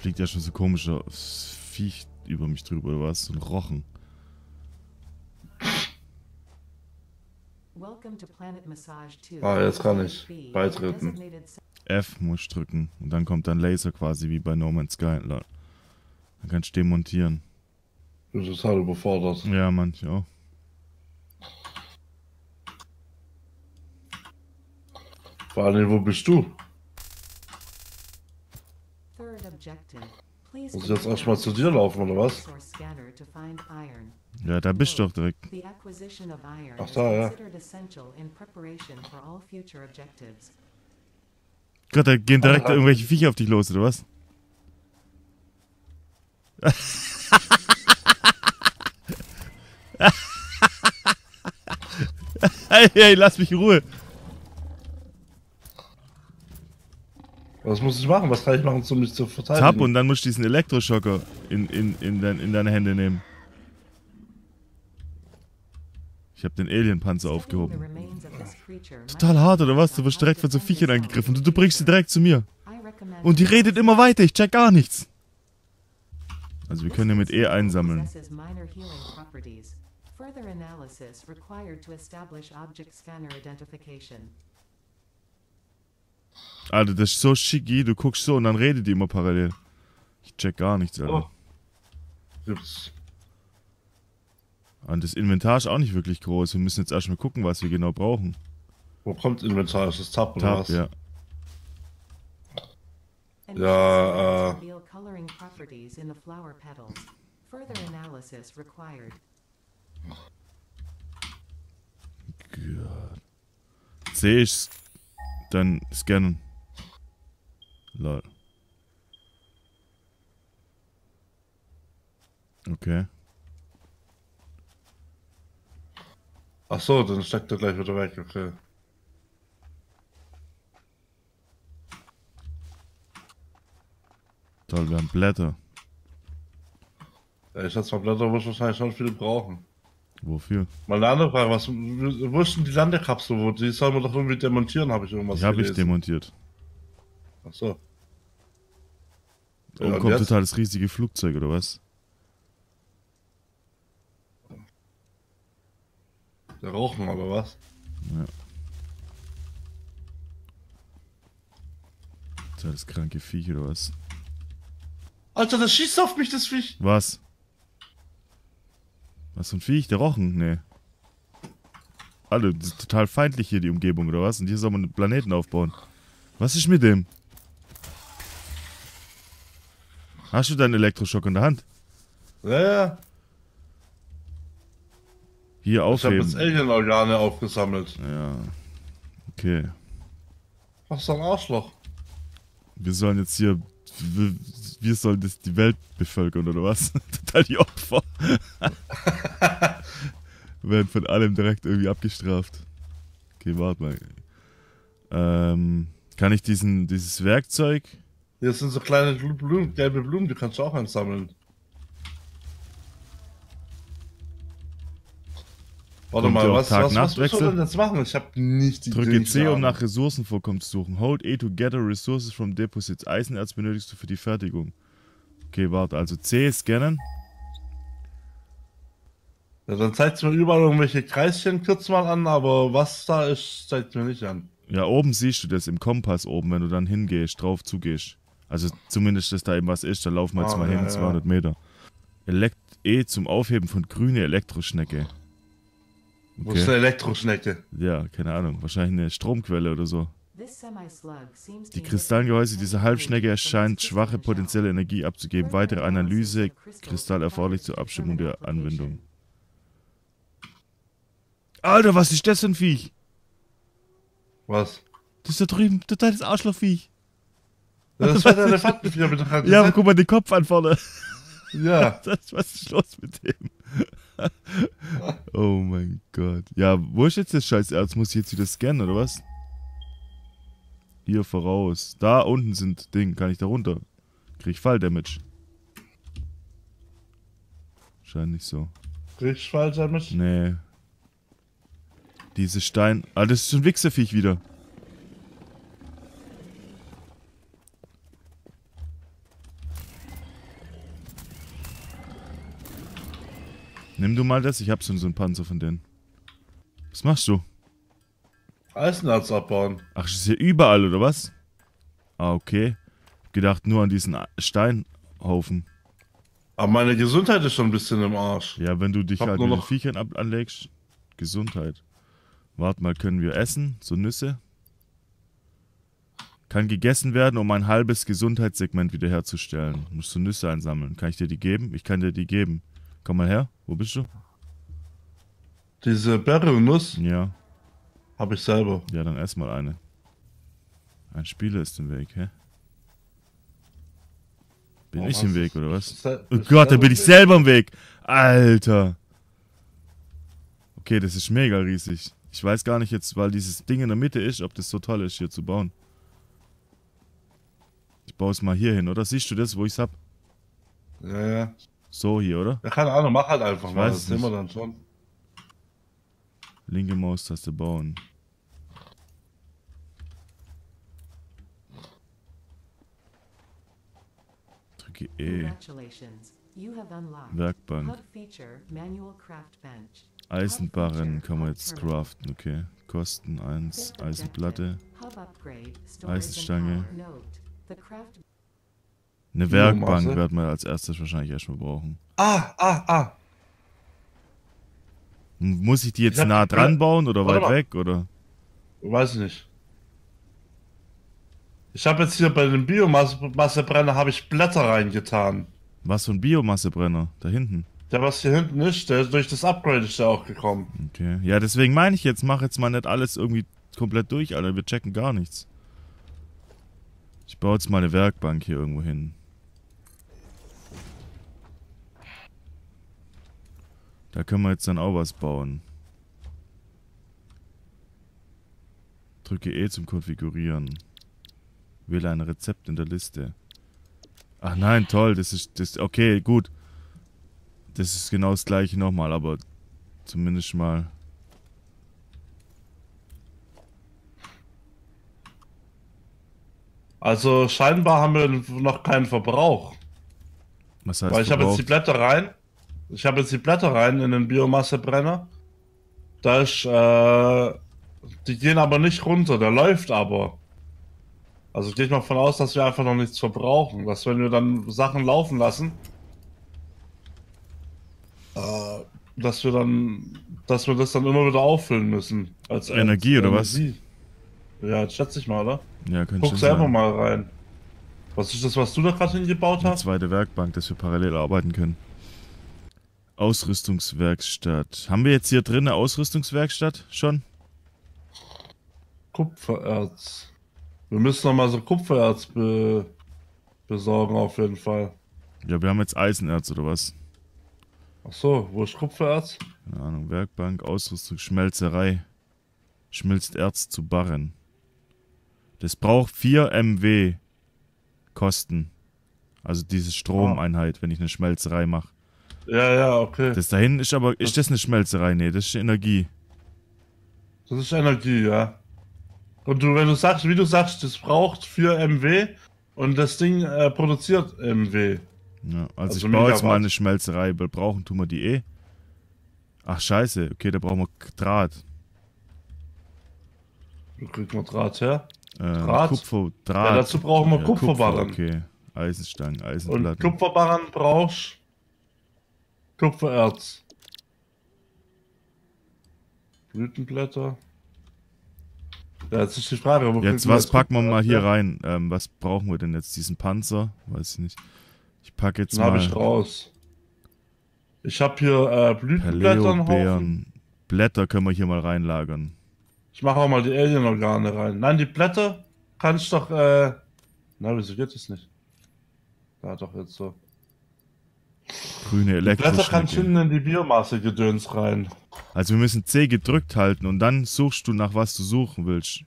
fliegt ja schon so komisches Viech über mich drüber, oder was? So ein Rochen. Ah, jetzt kann ich beitreten. F muss ich drücken und dann kommt dann Laser quasi wie bei No Man's Sky. Dann kannst du demontieren. Du bist halt überfordert. Ja, manche auch. Vor allem, wo bist du? Muss ich jetzt erstmal zu dir laufen, oder was? Ja, da bist du doch direkt. Ach da, ja. Gott, da gehen direkt irgendwelche Viecher auf dich los, oder was? Hey, lass mich in Ruhe. Was muss ich machen? Was kann ich machen, um mich zu verteidigen? Tab und dann musst du diesen Elektroschocker in deine Hände nehmen. Ich habe den Alienpanzer aufgehoben. Total hart, oder was? Du wirst direkt von so Viechern angegriffen. Du bringst sie direkt zu mir. Und die redet immer weiter. Ich check gar nichts. Also wir können hier mit E einsammeln. Alter, das ist so schicki, du guckst so und dann redet die immer parallel. Ich check gar nichts, Alter. Oh. Und das Inventar ist auch nicht wirklich groß. Wir müssen jetzt erstmal gucken, was wir genau brauchen. Wo kommt Inventar? Ist das Tab oder was? Ja. Ja, Gut. Seh ich's? Dann scannen. Lol. Okay. Ach so, dann steckt er gleich wieder weg, okay. Toll, wir haben Blätter. Ja, ich schätze mal, Blätter muss wahrscheinlich schon viele brauchen. Wofür? Mal eine andere Frage, was, wo ist denn die Landekapsel? Wo, die soll man doch irgendwie demontieren, habe ich irgendwas gelesen. Die habe ich demontiert. Ach so. Oben kommt total das riesige Flugzeug, oder was? Der Rauchen, oder was? Ja. Total das kranke Viech, oder was? Alter, das schießt auf mich, das Viech! Was? Was für ein Viech? Der Rochen? Nee. Alter, das ist total feindlich hier, die Umgebung, oder was? Und hier soll man einen Planeten aufbauen. Was ist mit dem? Hast du deinen Elektroschock in der Hand? Ja, ja. Hier aufheben. Ich habe jetzt Alien-Organe aufgesammelt. Ja. Okay. Was ist ein Arschloch? Wir sollen jetzt hier... Wir sollen das die Welt bevölkern, oder was? Total die Opfer. Werden von allem direkt irgendwie abgestraft. Okay, warte mal. Kann ich dieses Werkzeug... Hier sind so kleine Blumen, gelbe Blumen, die kannst du auch einsammeln. Warte mal, was willst du denn jetzt machen? Ich hab nicht die Idee. Drücke C, um nach Ressourcenvorkommen zu suchen. Hold E to gather resources from deposits. Eisenerz benötigst du für die Fertigung. Okay, warte, also C scannen. Ja, dann zeigt's mir überall irgendwelche Kreischen kurz mal an, aber was da ist, zeigt's mir nicht an. Ja, oben siehst du das, im Kompass oben, wenn du dann hingehst, drauf zugehst. Also zumindest, dass da eben was ist, da laufen wir jetzt mal hin, 200 Meter. E zum Aufheben von grüne Elektroschnecke. Okay. Wo ist eine Elektroschnecke? Ja, keine Ahnung. Wahrscheinlich eine Stromquelle oder so. Die Kristallgehäuse dieser Halbschnecke erscheint schwache potenzielle Energie abzugeben. Weitere Analyse, Kristall erforderlich zur Abstimmung der Anwendung. Alter, was ist das für ein Viech? Was? Das ist da drüben, totales Arschlochviech. Ja, das war der Elefantenvieh mit der Hand. Ja, aber guck mal den Kopf an vorne. Ja. Was ist los mit dem? Oh mein Gott. Ja, wo ist jetzt das scheiß Erz? Muss ich jetzt wieder scannen, oder was? Hier voraus. Da unten sind Ding. Kann ich da runter? Krieg ich Falldamage? Scheint nicht so. Krieg ich Falldamage? Nee. Diese Stein... Ah, das ist ein Wichserviech wieder. Nimm du mal das, ich hab so einen Panzer von denen. Was machst du? Eisenerz abbauen. Ach, ist hier überall, oder was? Ah, okay. Hab gedacht, nur an diesen Steinhaufen. Aber meine Gesundheit ist schon ein bisschen im Arsch. Ja, wenn du dich halt mit den Viechern anlegst. Gesundheit. Warte mal, können wir essen? So Nüsse? Kann gegessen werden, um ein halbes Gesundheitssegment wiederherzustellen. Musst du Nüsse einsammeln. Kann ich dir die geben? Ich kann dir die geben. Komm mal her. Wo bist du? Diese Berry-Nuss? Ja. Hab ich selber. Ja, dann ess mal eine. Ein Spieler ist im Weg, hä? Bin ich im Weg, oder was? Oh Gott, da bin ich selber im Weg. Alter. Okay, das ist mega riesig. Ich weiß gar nicht jetzt, weil dieses Ding in der Mitte ist, ob das so toll ist, hier zu bauen. Ich baue es mal hier hin, oder? Siehst du das, wo ich es hab? Ja, ja. So hier, oder? Ja, keine Ahnung, mach halt einfach mal. Das sehen wir dann schon. Linke Maustaste bauen. Drücke E. Werkbank. Eisenbarren kann man jetzt craften, okay. Kosten 1, Eisenplatte, Eisenstange. Eine Werkbank werden wir als erstes wahrscheinlich erstmal brauchen. Muss ich die jetzt nah dran bauen oder weit weg, oder? Weiß nicht. Ich habe jetzt hier bei dem Biomassebrenner habe ich Blätter reingetan. Was für ein Biomassebrenner? Da hinten? Der, was hier hinten ist, der ist durch das Upgrade ist ja auch gekommen. Okay. Ja, deswegen meine ich jetzt, mach jetzt mal nicht alles irgendwie komplett durch, Alter. Wir checken gar nichts. Ich baue jetzt mal eine Werkbank hier irgendwo hin. Da können wir jetzt dann auch was bauen. Drücke E zum Konfigurieren. Wähle ein Rezept in der Liste. Ach nein, toll, das ist... das. Okay, gut. Das ist genau das gleiche nochmal, aber zumindest mal... Also scheinbar haben wir noch keinen Verbrauch. Was heißt Verbrauch? Weil ich habe jetzt die Blätter rein. Ich habe jetzt die Blätter rein in den Biomassebrenner. Da ist, die gehen aber nicht runter, der läuft aber. Also gehe ich mal von aus, dass wir einfach noch nichts verbrauchen. Dass wenn wir dann Sachen laufen lassen, dass wir das dann immer wieder auffüllen müssen. Als Energie oder was? Ja, schätze ich mal, oder? Ja, könnte ich. Guck selber mal rein. Was ist das, was du da gerade hingebaut hast? Eine zweite Werkbank, dass wir parallel arbeiten können. Ausrüstungswerkstatt. Haben wir jetzt hier drin eine Ausrüstungswerkstatt schon? Kupfererz. Wir müssen noch mal so Kupfererz besorgen auf jeden Fall. Ja, wir haben jetzt Eisenerz oder was? Ach so, wo ist Kupfererz? Keine Ahnung, Werkbank, Ausrüstung, Schmelzerei. Schmilzt Erz zu Barren. Das braucht 4 MW Kosten. Also diese Stromeinheit, wenn ich eine Schmelzerei mache. Ja, ja, okay. Das da hinten ist aber... Ist das eine Schmelzerei? Nee, das ist Energie. Das ist Energie, ja. Und du, wenn du sagst, wie du sagst, das braucht 4 MW und das Ding produziert MW. Ja, also ich baue jetzt mal eine Schmelzerei. Wir brauchen, tun wir die eh. Ach, scheiße. Okay, da brauchen wir Draht. Wo kriegt man Draht her? Draht? Kupferdraht. Ja, dazu brauchen wir Kupferbarren. Okay, Eisenstangen, Eisenplatten. Und Kupferbarren brauchst Kupfererz. Blütenblätter. Ja, jetzt ist die Frage, wo jetzt, was packen wir mal hier rein? Was brauchen wir denn jetzt? Diesen Panzer? Weiß ich nicht. Ich packe jetzt mal... Den hab ich raus. Ich habe hier Blütenblätter. Blätter können wir hier mal reinlagern. Ich mache auch mal die Alien-Organe rein. Nein, die Blätter kann ich doch, na, wieso geht das nicht? Ja, doch jetzt so. Grüne Elektroschnecke. Die Blätter kann ich hinten in die Biomasse-Gedöns rein. Also wir müssen C gedrückt halten und dann suchst du nach was du suchen willst.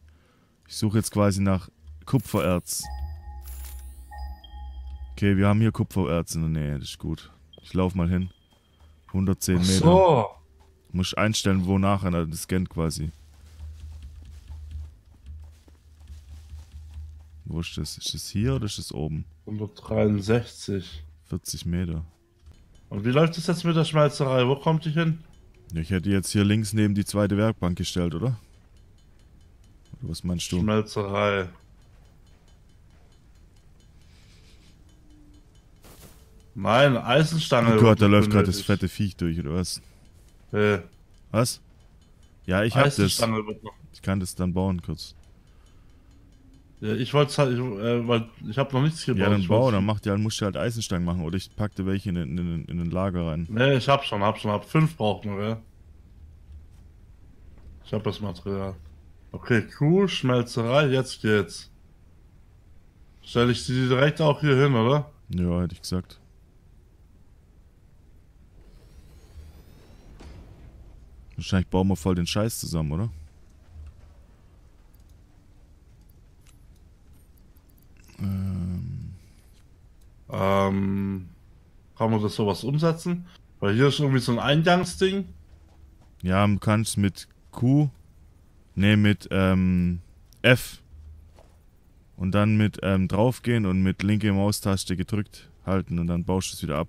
Ich suche jetzt quasi nach Kupfererz. Okay, wir haben hier Kupfererz in der Nähe, das ist gut. Ich laufe mal hin. 110 Meter. So. Muss ich einstellen, wonach er das scannt quasi. Wo ist das? Ist das hier oder ist das oben? 163. 40 Meter. Und wie läuft es jetzt mit der Schmelzerei? Wo kommt die hin? Ich hätte jetzt hier links neben die zweite Werkbank gestellt, oder? Oder was meinst du? Schmelzerei. Nein, Eisenstange. Oh Gott, da läuft gerade das fette Viech durch, oder was? Was? Ja, ich hab das. Ich kann das dann bauen kurz. Ja, ich wollte halt, weil ich hab noch nichts gebaut. Ja, dann bau, dann mach dir halt, musst du halt Eisenstangen machen, oder ich packte welche in den Lager rein. Ne, ich hab 5 braucht nur, ja. Ich hab das Material. Okay, cool, Schmelzerei, jetzt geht's. Stell ich die direkt auch hier hin, oder? Ja, hätte ich gesagt. Wahrscheinlich bauen wir voll den Scheiß zusammen, oder? Kann man das sowas umsetzen? Weil hier ist irgendwie so ein Eingangsding. Ja, du kannst mit Q, ne, mit F und dann mit draufgehen und mit linke Maustaste gedrückt halten und dann baust du es wieder ab.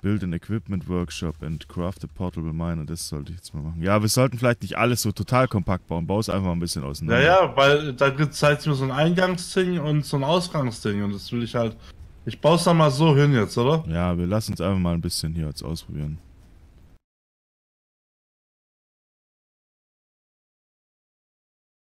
Build an Equipment Workshop and craft a portable miner. Das sollte ich jetzt mal machen. Ja, wir sollten vielleicht nicht alles so total kompakt bauen. Bau es einfach ein bisschen auseinander. Ja, weil da gibt es halt so ein Eingangsding und so ein Ausgangsding. Und das will ich halt... Ich baue es dann mal so hin jetzt, oder? Ja, wir lassen uns einfach mal ein bisschen hier jetzt ausprobieren.